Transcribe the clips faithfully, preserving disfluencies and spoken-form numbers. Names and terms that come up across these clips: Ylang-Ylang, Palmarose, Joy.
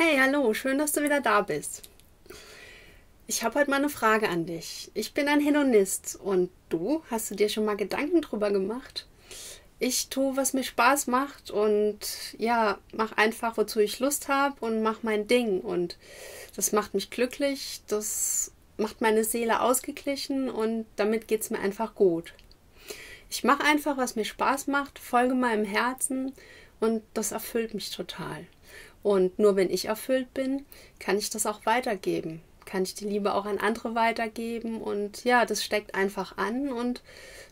Hey, hallo, schön, dass du wieder da bist. Ich habe heute mal eine Frage an dich. Ich bin ein Hedonist und du, hast du dir schon mal Gedanken drüber gemacht? Ich tue, was mir Spaß macht und ja, mach einfach, wozu ich Lust habe und mach mein Ding. Und das macht mich glücklich, das macht meine Seele ausgeglichen und damit geht es mir einfach gut. Ich mache einfach, was mir Spaß macht, folge meinem Herzen und das erfüllt mich total. Und nur wenn ich erfüllt bin, kann ich das auch weitergeben. Kann ich die Liebe auch an andere weitergeben und ja, das steckt einfach an und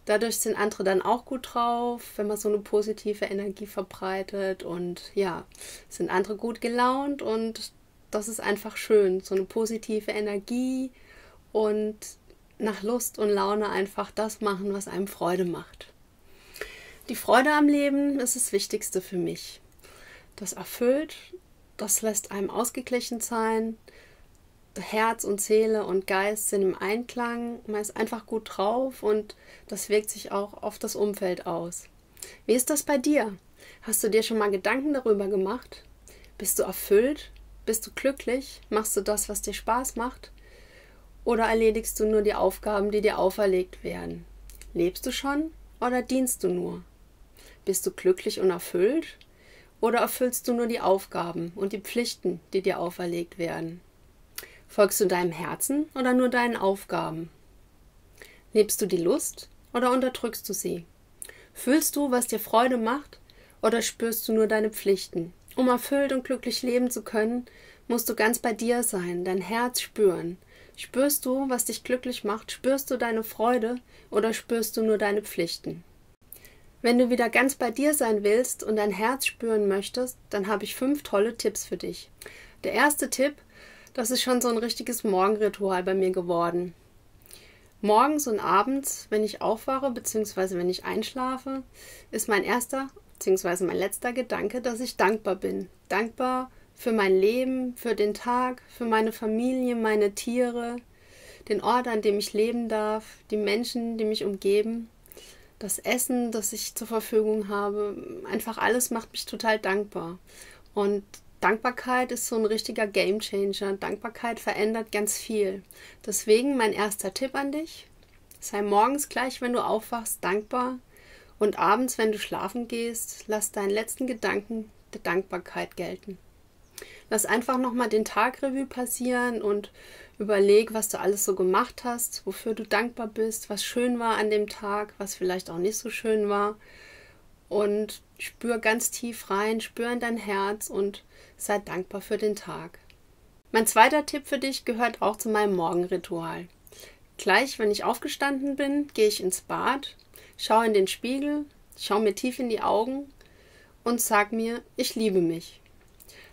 dadurch sind andere dann auch gut drauf, wenn man so eine positive Energie verbreitet und ja, sind andere gut gelaunt und das ist einfach schön, so eine positive Energie und nach Lust und Laune einfach das machen, was einem Freude macht. Die Freude am Leben ist das Wichtigste für mich. Das erfüllt, das lässt einem ausgeglichen sein. Herz und Seele und Geist sind im Einklang, man ist einfach gut drauf und das wirkt sich auch auf das Umfeld aus. Wie ist das bei dir? Hast du dir schon mal Gedanken darüber gemacht? Bist du erfüllt? Bist du glücklich? Machst du das, was dir Spaß macht? Oder erledigst du nur die Aufgaben, die dir auferlegt werden? Lebst du schon oder dienst du nur? Bist du glücklich und erfüllt? Oder erfüllst du nur die Aufgaben und die Pflichten, die dir auferlegt werden? Folgst du deinem Herzen oder nur deinen Aufgaben? Lebst du die Lust oder unterdrückst du sie? Fühlst du, was dir Freude macht oder spürst du nur deine Pflichten? Um erfüllt und glücklich leben zu können, musst du ganz bei dir sein, dein Herz spüren. Spürst du, was dich glücklich macht? Spürst du deine Freude oder spürst du nur deine Pflichten? Wenn du wieder ganz bei dir sein willst und dein Herz spüren möchtest, dann habe ich fünf tolle Tipps für dich. Der erste Tipp: Das ist schon so ein richtiges Morgenritual bei mir geworden. Morgens und abends, wenn ich aufwache bzw. wenn ich einschlafe, ist mein erster bzw. mein letzter Gedanke, dass ich dankbar bin. Dankbar für mein Leben, für den Tag, für meine Familie, meine Tiere, den Ort, an dem ich leben darf, die Menschen, die mich umgeben, das Essen, das ich zur Verfügung habe. Einfach alles macht mich total dankbar. Und Dankbarkeit ist so ein richtiger Gamechanger. Dankbarkeit verändert ganz viel. Deswegen mein erster Tipp an dich: Sei morgens gleich, wenn du aufwachst, dankbar und abends, wenn du schlafen gehst, lass deinen letzten Gedanken der Dankbarkeit gelten. Lass einfach nochmal den Tag Revue passieren und überleg, was du alles so gemacht hast, wofür du dankbar bist, was schön war an dem Tag, was vielleicht auch nicht so schön war. Und spür ganz tief rein, spür in dein Herz und sei dankbar für den Tag. Mein zweiter Tipp für dich gehört auch zu meinem Morgenritual. Gleich, wenn ich aufgestanden bin, gehe ich ins Bad, schaue in den Spiegel, schaue mir tief in die Augen und sag mir, ich liebe mich.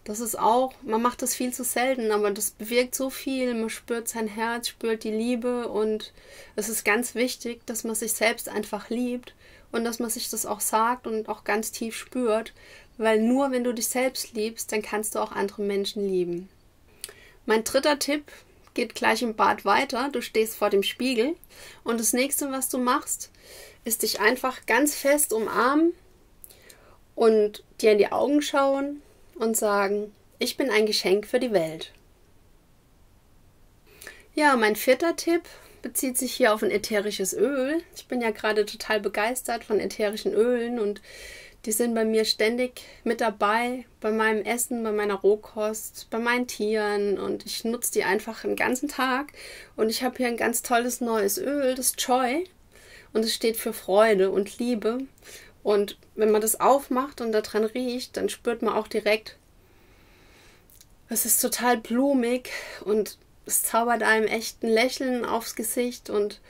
Das ist auch, man macht das viel zu selten, aber das bewirkt so viel. Man spürt sein Herz, spürt die Liebe und es ist ganz wichtig, dass man sich selbst einfach liebt und dass man sich das auch sagt und auch ganz tief spürt, weil nur wenn du dich selbst liebst, dann kannst du auch andere Menschen lieben. Mein dritter Tipp geht gleich im Bad weiter. Du stehst vor dem Spiegel und das nächste, was du machst, ist dich einfach ganz fest umarmen und dir in die Augen schauen und sagen, ich bin ein Geschenk für die Welt. Ja, mein vierter Tipp bezieht sich hier auf ein ätherisches Öl. Ich bin ja gerade total begeistert von ätherischen Ölen und die sind bei mir ständig mit dabei, bei meinem Essen, bei meiner Rohkost, bei meinen Tieren und ich nutze die einfach den ganzen Tag und ich habe hier ein ganz tolles neues Öl, das Joy, und es steht für Freude und Liebe. Und wenn man das aufmacht und daran riecht, dann spürt man auch direkt, es ist total blumig und es zaubert einem echt ein Lächeln aufs Gesicht und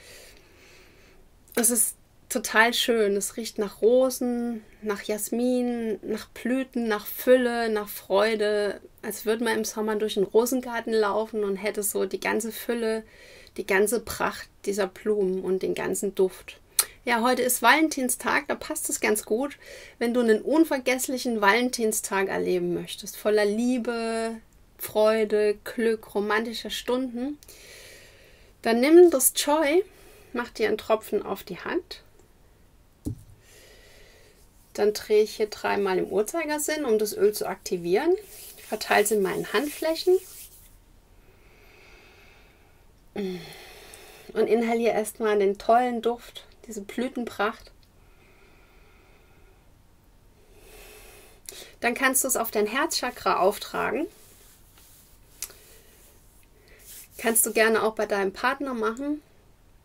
es ist total schön. Es riecht nach Rosen, nach Jasmin, nach Blüten, nach Fülle, nach Freude, als würde man im Sommer durch einen Rosengarten laufen und hätte so die ganze Fülle, die ganze Pracht dieser Blumen und den ganzen Duft. Ja, heute ist Valentinstag, da passt es ganz gut, wenn du einen unvergesslichen Valentinstag erleben möchtest, voller Liebe, Freude, Glück, romantischer Stunden. Dann nimm das Joy, mach dir einen Tropfen auf die Hand. Dann drehe ich hier dreimal im Uhrzeigersinn, um das Öl zu aktivieren. verteile sie in meinen Handflächen und inhaliere erstmal den tollen Duft, diese Blütenpracht. Dann kannst du es auf dein Herzchakra auftragen. Kannst du gerne auch bei deinem Partner machen.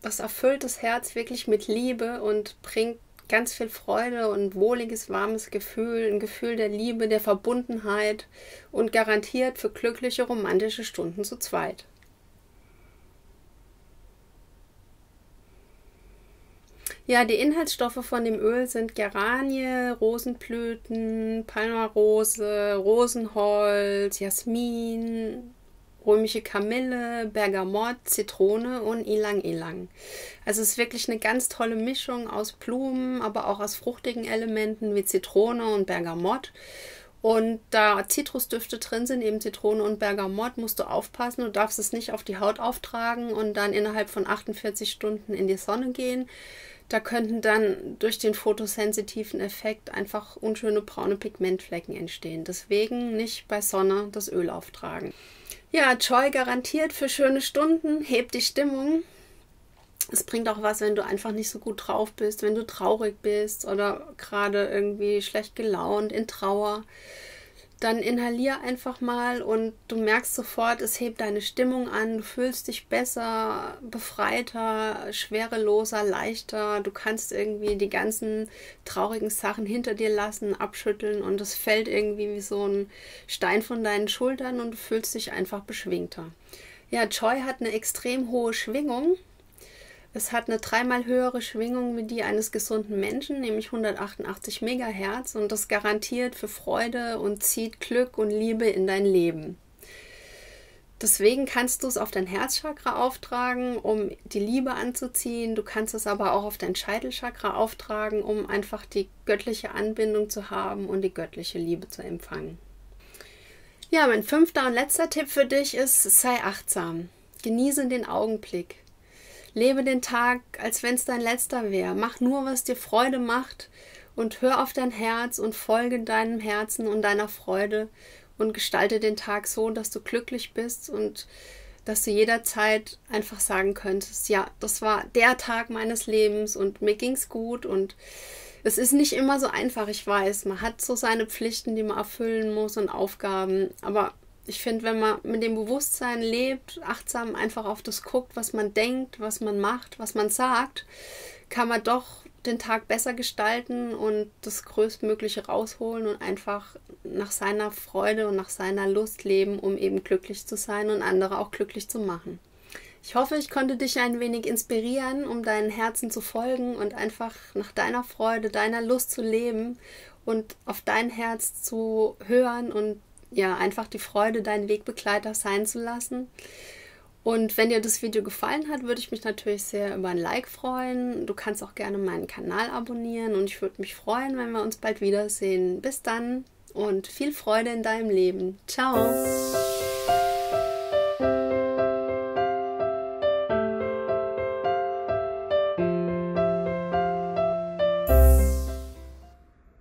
Das erfüllt das Herz wirklich mit Liebe und bringt ganz viel Freude und wohliges, warmes Gefühl, ein Gefühl der Liebe, der Verbundenheit und garantiert für glückliche, romantische Stunden zu zweit. Ja, die Inhaltsstoffe von dem Öl sind Geranie, Rosenblüten, Palmarose, Rosenholz, Jasmin, römische Kamille, Bergamott, Zitrone und Ylang-Ylang. Also es ist wirklich eine ganz tolle Mischung aus Blumen, aber auch aus fruchtigen Elementen wie Zitrone und Bergamott. Und da Zitrusdüfte drin sind, eben Zitrone und Bergamott, musst du aufpassen, du darfst es nicht auf die Haut auftragen und dann innerhalb von achtundvierzig Stunden in die Sonne gehen. Da könnten dann durch den photosensitiven Effekt einfach unschöne braune Pigmentflecken entstehen. Deswegen nicht bei Sonne das Öl auftragen. Ja, Joy garantiert für schöne Stunden, hebt die Stimmung. Es bringt auch was, wenn du einfach nicht so gut drauf bist, wenn du traurig bist oder gerade irgendwie schlecht gelaunt, in Trauer. Dann inhalier einfach mal und du merkst sofort, es hebt deine Stimmung an, du fühlst dich besser, befreiter, schwereloser, leichter. Du kannst irgendwie die ganzen traurigen Sachen hinter dir lassen, abschütteln und es fällt irgendwie wie so ein Stein von deinen Schultern und du fühlst dich einfach beschwingter. Ja, Joy hat eine extrem hohe Schwingung. Es hat eine dreimal höhere Schwingung wie die eines gesunden Menschen, nämlich hundertachtundachtzig Megahertz, und das garantiert für Freude und zieht Glück und Liebe in dein Leben. Deswegen kannst du es auf dein Herzchakra auftragen, um die Liebe anzuziehen. Du kannst es aber auch auf dein Scheitelchakra auftragen, um einfach die göttliche Anbindung zu haben und die göttliche Liebe zu empfangen. Ja, mein fünfter und letzter Tipp für dich ist, sei achtsam. Genieße den Augenblick. Lebe den Tag, als wenn es dein letzter wäre. Mach nur, was dir Freude macht und hör auf dein Herz und folge deinem Herzen und deiner Freude und gestalte den Tag so, dass du glücklich bist und dass du jederzeit einfach sagen könntest, ja, das war der Tag meines Lebens und mir ging's gut. Und es ist nicht immer so einfach, ich weiß. Man hat so seine Pflichten, die man erfüllen muss und Aufgaben, aber ich finde, wenn man mit dem Bewusstsein lebt, achtsam einfach auf das guckt, was man denkt, was man macht, was man sagt, kann man doch den Tag besser gestalten und das Größtmögliche rausholen und einfach nach seiner Freude und nach seiner Lust leben, um eben glücklich zu sein und andere auch glücklich zu machen. Ich hoffe, ich konnte dich ein wenig inspirieren, um deinem Herzen zu folgen und einfach nach deiner Freude, deiner Lust zu leben und auf dein Herz zu hören und ja, einfach die Freude, deinen Wegbegleiter sein zu lassen. Und wenn dir das Video gefallen hat, würde ich mich natürlich sehr über ein Like freuen. Du kannst auch gerne meinen Kanal abonnieren und ich würde mich freuen, wenn wir uns bald wiedersehen. Bis dann und viel Freude in deinem Leben. Ciao!